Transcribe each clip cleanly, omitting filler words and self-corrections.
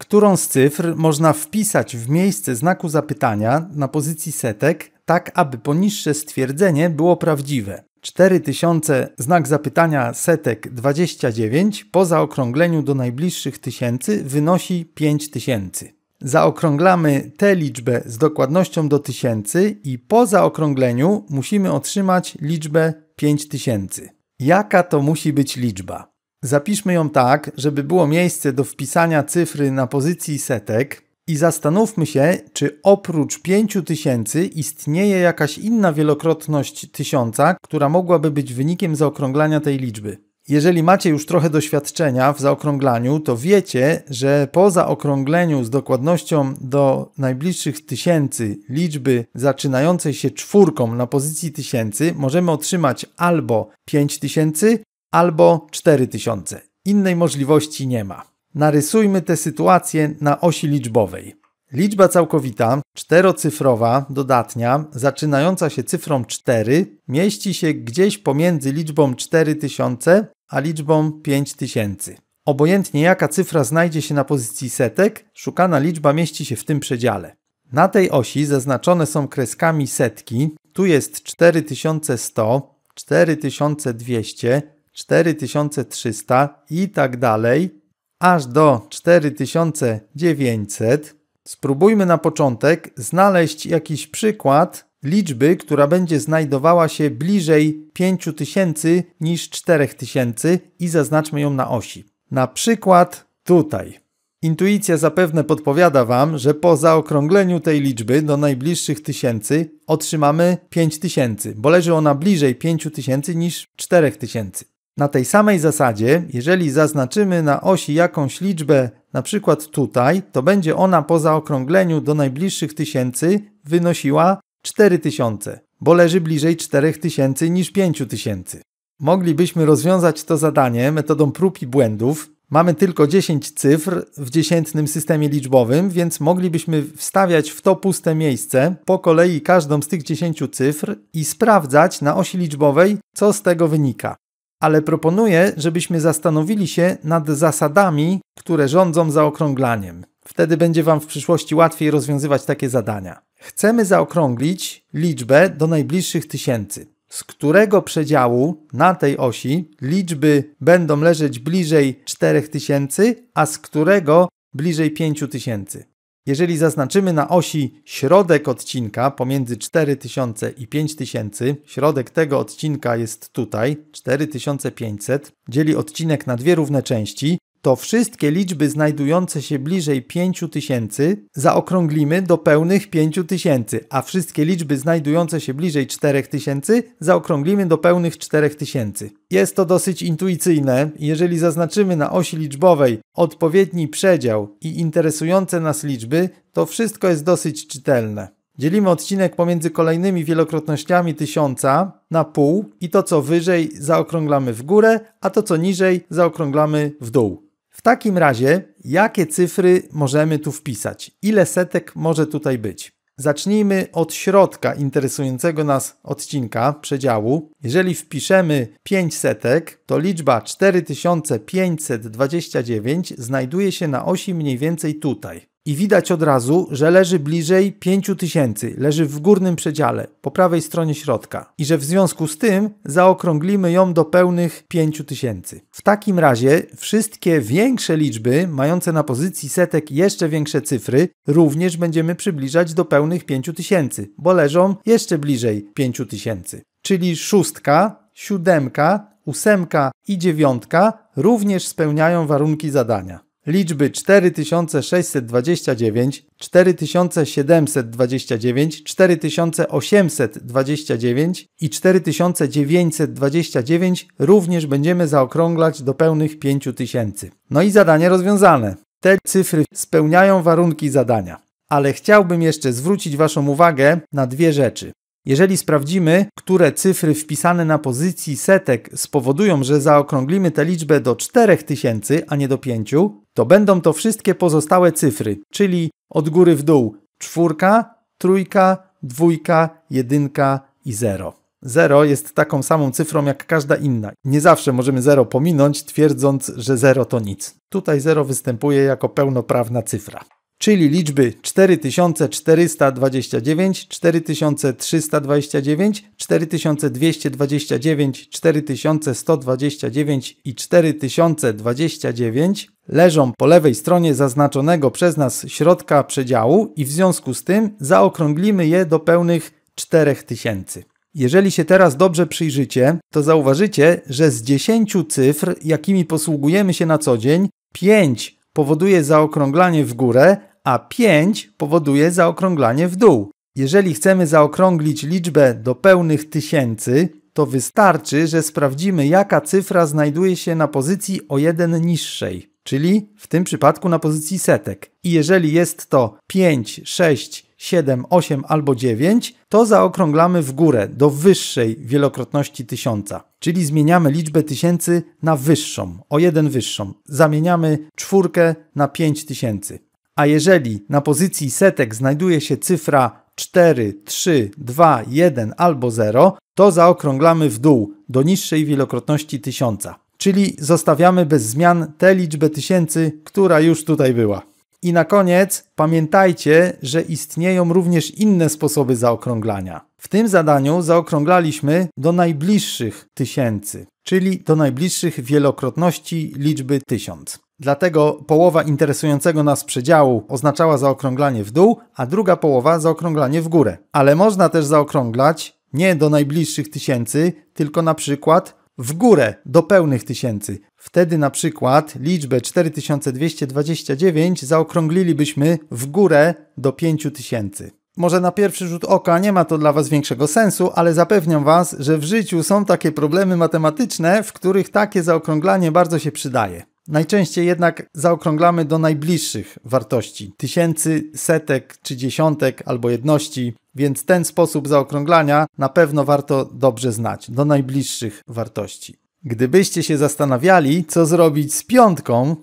którą z cyfr można wpisać w miejsce znaku zapytania na pozycji setek, tak aby poniższe stwierdzenie było prawdziwe. 4000 znak zapytania setek 29 po zaokrągleniu do najbliższych tysięcy wynosi 5000. Zaokrąglamy tę liczbę z dokładnością do tysięcy i po zaokrągleniu musimy otrzymać liczbę 5000. Jaka to musi być liczba? Zapiszmy ją tak, żeby było miejsce do wpisania cyfry na pozycji setek i zastanówmy się, czy oprócz 5000 istnieje jakaś inna wielokrotność 1000, która mogłaby być wynikiem zaokrąglania tej liczby. Jeżeli macie już trochę doświadczenia w zaokrąglaniu, to wiecie, że po zaokrągleniu z dokładnością do najbliższych tysięcy liczby zaczynającej się czwórką na pozycji tysięcy możemy otrzymać albo 5000, albo 4000. Innej możliwości nie ma. Narysujmy tę sytuację na osi liczbowej. Liczba całkowita, czterocyfrowa, dodatnia, zaczynająca się cyfrą 4, mieści się gdzieś pomiędzy liczbą 4000 a liczbą 5000. Obojętnie jaka cyfra znajdzie się na pozycji setek, szukana liczba mieści się w tym przedziale. Na tej osi zaznaczone są kreskami setki. Tu jest 4100, 4200, 4300 i tak dalej, aż do 4900. Spróbujmy na początek znaleźć jakiś przykład liczby, która będzie znajdowała się bliżej 5000 niż 4000 i zaznaczmy ją na osi. Na przykład tutaj. Intuicja zapewne podpowiada Wam, że po zaokrągleniu tej liczby do najbliższych tysięcy otrzymamy 5000, bo leży ona bliżej 5000 niż 4000. Na tej samej zasadzie, jeżeli zaznaczymy na osi jakąś liczbę, na przykład tutaj, to będzie ona po zaokrągleniu do najbliższych tysięcy wynosiła 4000, bo leży bliżej 4000 niż 5000. Moglibyśmy rozwiązać to zadanie metodą prób i błędów. Mamy tylko 10 cyfr w dziesiętnym systemie liczbowym, więc moglibyśmy wstawiać w to puste miejsce po kolei każdą z tych 10 cyfr i sprawdzać na osi liczbowej, co z tego wynika. Ale proponuję, żebyśmy zastanowili się nad zasadami, które rządzą zaokrąglaniem. Wtedy będzie Wam w przyszłości łatwiej rozwiązywać takie zadania. Chcemy zaokrąglić liczbę do najbliższych tysięcy. Z którego przedziału na tej osi liczby będą leżeć bliżej 4000, a z którego bliżej 5000? Jeżeli zaznaczymy na osi środek odcinka pomiędzy 4000 i 5000, środek tego odcinka jest tutaj, 4500, dzieli odcinek na dwie równe części, to wszystkie liczby znajdujące się bliżej 5000 zaokrąglimy do pełnych 5000, a wszystkie liczby znajdujące się bliżej 4000 zaokrąglimy do pełnych 4000. Jest to dosyć intuicyjne. Jeżeli zaznaczymy na osi liczbowej odpowiedni przedział i interesujące nas liczby, to wszystko jest dosyć czytelne. Dzielimy odcinek pomiędzy kolejnymi wielokrotnościami 1000 na pół i to co wyżej zaokrąglamy w górę, a to co niżej zaokrąglamy w dół. W takim razie, jakie cyfry możemy tu wpisać? Ile setek może tutaj być? Zacznijmy od środka interesującego nas odcinka, przedziału. Jeżeli wpiszemy 5 setek, to liczba 4529 znajduje się na osi mniej więcej tutaj. I widać od razu, że leży bliżej 5000, leży w górnym przedziale, po prawej stronie środka. I że w związku z tym zaokrąglimy ją do pełnych 5000. W takim razie wszystkie większe liczby, mające na pozycji setek jeszcze większe cyfry, również będziemy przybliżać do pełnych 5000, bo leżą jeszcze bliżej 5000. Czyli 6, 7, 8 i 9 również spełniają warunki zadania. Liczby 4629, 4729, 4829 i 4929 również będziemy zaokrąglać do pełnych 5000. No i zadanie rozwiązane. Te cyfry spełniają warunki zadania. Ale chciałbym jeszcze zwrócić Waszą uwagę na dwie rzeczy. Jeżeli sprawdzimy, które cyfry wpisane na pozycji setek spowodują, że zaokrąglimy tę liczbę do 4000, a nie do 5, to będą to wszystkie pozostałe cyfry, czyli od góry w dół 4, 3, 2, 1 i 0. 0 jest taką samą cyfrą jak każda inna. Nie zawsze możemy 0 pominąć, twierdząc, że 0 to nic. Tutaj 0 występuje jako pełnoprawna cyfra. Czyli liczby 4429, 4329, 4229, 4129 i 4029 leżą po lewej stronie zaznaczonego przez nas środka przedziału i w związku z tym zaokrąglimy je do pełnych 4000. Jeżeli się teraz dobrze przyjrzycie, to zauważycie, że z 10 cyfr, jakimi posługujemy się na co dzień, 5 powoduje zaokrąglanie w górę, a 5 powoduje zaokrąglanie w dół. Jeżeli chcemy zaokrąglić liczbę do pełnych tysięcy, to wystarczy, że sprawdzimy, jaka cyfra znajduje się na pozycji o 1 niższej, czyli w tym przypadku na pozycji setek. I jeżeli jest to 5, 6, 7, 8 albo 9, to zaokrąglamy w górę do wyższej wielokrotności 1000. Czyli zmieniamy liczbę tysięcy na wyższą, o 1 wyższą. Zamieniamy 4 na 5000. A jeżeli na pozycji setek znajduje się cyfra 4, 3, 2, 1 albo 0, to zaokrąglamy w dół do niższej wielokrotności 1000. Czyli zostawiamy bez zmian tę liczbę tysięcy, która już tutaj była. I na koniec pamiętajcie, że istnieją również inne sposoby zaokrąglania. W tym zadaniu zaokrąglaliśmy do najbliższych tysięcy, czyli do najbliższych wielokrotności liczby 1000. Dlatego połowa interesującego nas przedziału oznaczała zaokrąglanie w dół, a druga połowa zaokrąglanie w górę. Ale można też zaokrąglać nie do najbliższych tysięcy, tylko na przykład w górę do pełnych tysięcy. Wtedy na przykład liczbę 4229 zaokrąglilibyśmy w górę do 5000. Może na pierwszy rzut oka nie ma to dla Was większego sensu, ale zapewniam Was, że w życiu są takie problemy matematyczne, w których takie zaokrąglanie bardzo się przydaje. Najczęściej jednak zaokrąglamy do najbliższych wartości. Tysięcy, setek czy dziesiątek albo jedności. Więc ten sposób zaokrąglania na pewno warto dobrze znać, do najbliższych wartości. Gdybyście się zastanawiali, co zrobić z 5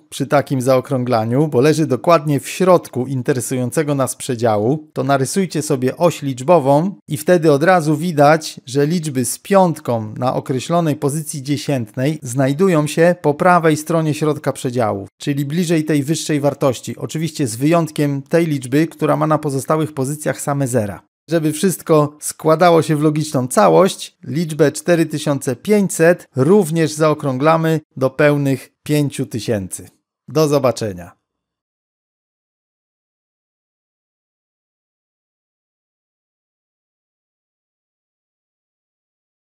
przy takim zaokrąglaniu, bo leży dokładnie w środku interesującego nas przedziału, to narysujcie sobie oś liczbową i wtedy od razu widać, że liczby z 5 na określonej pozycji dziesiętnej znajdują się po prawej stronie środka przedziału, czyli bliżej tej wyższej wartości, oczywiście z wyjątkiem tej liczby, która ma na pozostałych pozycjach same zera. Żeby wszystko składało się w logiczną całość, liczbę 4500 również zaokrąglamy do pełnych 5000. Do zobaczenia.